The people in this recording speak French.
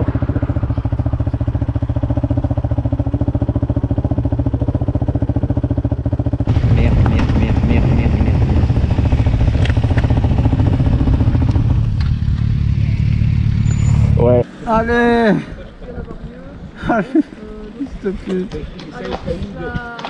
encore. Merde. Ouais. Allez. Allez. S'il te plaît.